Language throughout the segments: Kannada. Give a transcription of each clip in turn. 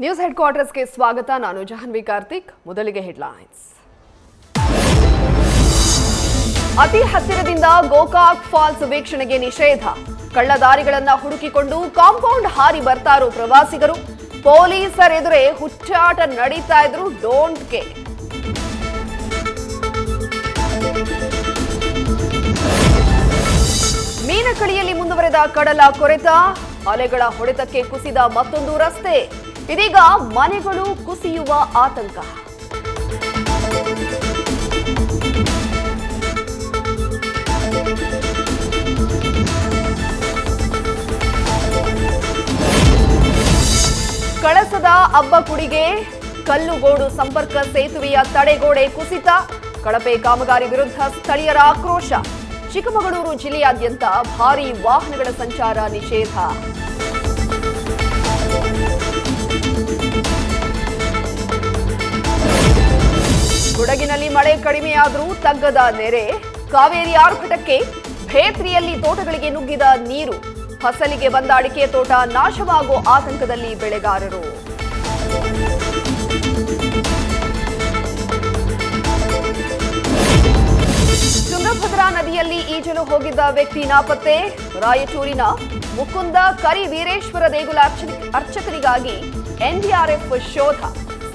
न्यूज़ हेडक्वार्टर्स के स्वागत। नानु जाह्नवी कार्तिक। ಮೊದಲಿಗೆ ಹೆಡ್‌ಲೈನ್ಸ್। ಅತಿ ಹತ್ತಿರದಿಂದ ಗೋಕಾಕ್ ಫಾಲ್ಸ್ ವೀಕ್ಷಣೆಗೆ ನಿಷೇಧ। ಕಳ್ಳದಾರಿಗಳನ್ನು ಹುಡುಕಿಕೊಂಡು ಕಾಂಪೌಂಡ್ ಹಾರಿ ಬರ್ತಾರೋ ಪ್ರವಾಸಿಗರು। ಪೊಲೀಸರ ಎದುರೇ ಹುಚ್ಚಾಟ ನಡೀತಾ ಇದ್ರು ಡೋಂಟ್ ಕೇರ್। ಮೀನಕಳಿಯಲ್ಲಿ ಮುಂದುವರೆದ ಕಡಲ ಕೊರೆತ। ಅಲೆಗಳ ಹೊಡೆತಕ್ಕೆ ಕುಸಿದ ಮತ್ತೊಂದು ರಸ್ತೆ। ಇದೀಗ ಮನೆಗಳು ಕುಸಿಯುವ ಆತಂಕ। ಕಳಸದ ಅಬ್ಬಕುಡಿಗೆ ಕಲ್ಲುಗೋಡು ಸಂಪರ್ಕ ಸೇತುವೆಯ ತಡೆಗೋಡೆ ಕುಸಿತ। ಕಳಪೆ ಕಾಮಗಾರಿ ವಿರುದ್ಧ ಸ್ಥಳೀಯರ ಆಕ್ರೋಶ। ಚಿಕ್ಕಮಗಳೂರು ಜಿಲ್ಲೆಯಾದ್ಯಂತ ಭಾರೀ ವಾಹನಗಳ ಸಂಚಾರ ನಿಷೇಧ। ಕೊಡಗಿನಲ್ಲಿ ಮಳೆ ಕಡಿಮೆಯಾದರೂ ತಗ್ಗದ ನೆರೆ। ಕಾವೇರಿ ಆರ್ಭಟಕ್ಕೆ ಭೇತ್ರಿಯಲ್ಲಿ ತೋಟಗಳಿಗೆ ನುಗ್ಗಿದ ನೀರು। ಫಸಲಿಗೆ ಬಂದ ಅಡಿಕೆ ತೋಟ ನಾಶವಾಗೋ ಆತಂಕದಲ್ಲಿ ಬೆಳೆಗಾರರು। ತುಂಗಭದ್ರಾ ನದಿಯಲ್ಲಿ ಈಜಲು ಹೋಗಿದ್ದ ವ್ಯಕ್ತಿ ನಾಪತ್ತೆ। ರಾಯಚೂರಿನ ಮುಕುಂದ ಕರಿವೀರೇಶ್ವರ ದೇಗುಲ ಅರ್ಚಕರಿಗಾಗಿ ಎನ್ಡಿಆರ್ಎಫ್ ಶೋಧ।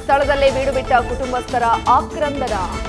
ಸ್ಥಳದಲ್ಲೇ ಬೀಡುಬಿಟ್ಟ ಕುಟುಂಬಸ್ಥರ ಆಕ್ರಂದನ।